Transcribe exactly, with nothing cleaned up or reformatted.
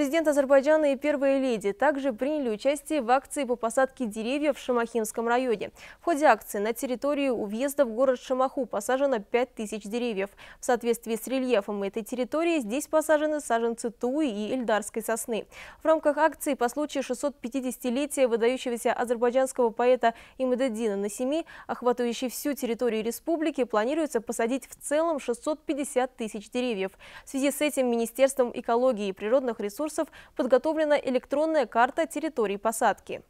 Президент Азербайджана и первая леди также приняли участие в акции по посадке деревьев в Шамахинском районе. В ходе акции на территории у въезда в город Шамаху посажено пять тысяч деревьев. В соответствии с рельефом этой территории здесь посажены саженцы туи и эльдарской сосны. В рамках акции по случаю шестисотпятидесятилетия выдающегося азербайджанского поэта Имадеддина Насими, охватывающей всю территорию республики, планируется посадить в целом шестьсот пятьдесят тысяч деревьев. В связи с этим Министерством экологии и природных ресурсов подготовлена электронная карта территорий посадки.